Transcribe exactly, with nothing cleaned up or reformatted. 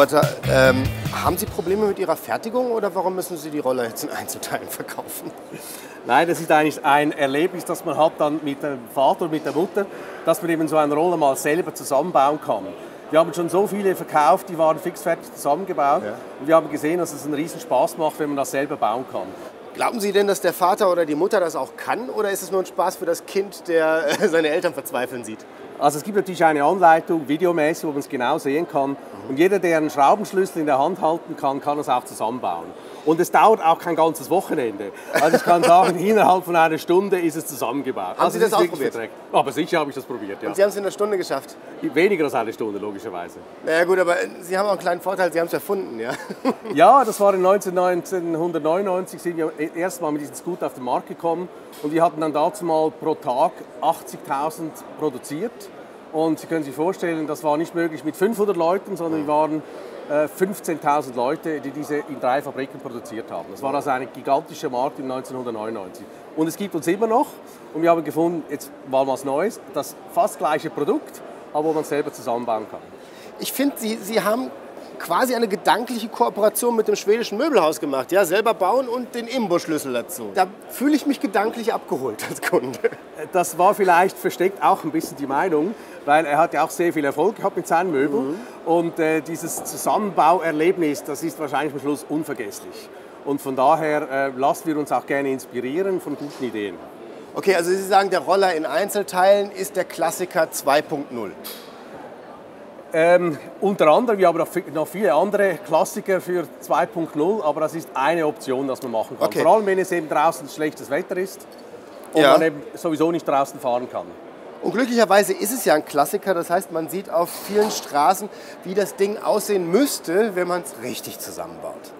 Roboter. Ähm, haben Sie Probleme mit Ihrer Fertigung oder warum müssen Sie die Roller jetzt in Einzelteilen verkaufen? Nein, das ist eigentlich ein Erlebnis, das man hat dann mit dem Vater und mit der Mutter, dass man eben so einen Roller mal selber zusammenbauen kann. Wir haben schon so viele verkauft, die waren fixfertig zusammengebaut. Ja. Und wir haben gesehen, dass es einen riesen Spaß macht, wenn man das selber bauen kann. Glauben Sie denn, dass der Vater oder die Mutter das auch kann oder ist es nur ein Spaß für das Kind, der seine Eltern verzweifeln sieht? Also es gibt natürlich eine Anleitung, videomäßig, wo man es genau sehen kann. Und jeder, der einen Schraubenschlüssel in der Hand halten kann, kann es auch zusammenbauen. Und es dauert auch kein ganzes Wochenende. Also ich kann sagen, innerhalb von einer Stunde ist es zusammengebaut. Haben also Sie das auch probiert? Direkt. Aber sicher habe ich das probiert, ja. Und Sie haben es in einer Stunde geschafft? Weniger als eine Stunde, logischerweise. Na ja, gut, aber Sie haben auch einen kleinen Vorteil, Sie haben es erfunden, ja? Ja, das war in neunzehnhundertneunundneunzig, sind wir erstmal mit diesem Scooter auf den Markt gekommen. Und wir hatten dann dazu mal pro Tag achtzigtausend produziert. Und Sie können sich vorstellen, das war nicht möglich mit fünfhundert Leuten, sondern wir waren äh, fünfzehntausend Leute, die diese in drei Fabriken produziert haben. Das war also ein gigantischer Markt im neunzehnhundertneunundneunzig. Und es gibt uns immer noch, und wir haben gefunden, jetzt mal was Neues, das fast gleiche Produkt, aber wo man es selber zusammenbauen kann. Ich finde, Sie, Sie haben quasi eine gedankliche Kooperation mit dem schwedischen Möbelhaus gemacht. Ja, selber bauen und den Imbusschlüssel dazu. Da fühle ich mich gedanklich abgeholt als Kunde. Das war vielleicht versteckt auch ein bisschen die Meinung, weil er hat ja auch sehr viel Erfolg gehabt mit seinen Möbeln. Mhm. Und äh, dieses Zusammenbauerlebnis, das ist wahrscheinlich am Schluss unvergesslich. Und von daher äh, lassen wir uns auch gerne inspirieren von guten Ideen. Okay, also Sie sagen, der Roller in Einzelteilen ist der Klassiker zwei punkt null. Ähm, unter anderem, wir haben noch viele andere Klassiker für zwei punkt null, aber das ist eine Option, dass man machen kann. Okay. Vor allem, wenn es eben draußen schlechtes Wetter ist und ja, man eben sowieso nicht draußen fahren kann. Und glücklicherweise ist es ja ein Klassiker, das heißt, man sieht auf vielen Straßen, wie das Ding aussehen müsste, wenn man es richtig zusammenbaut.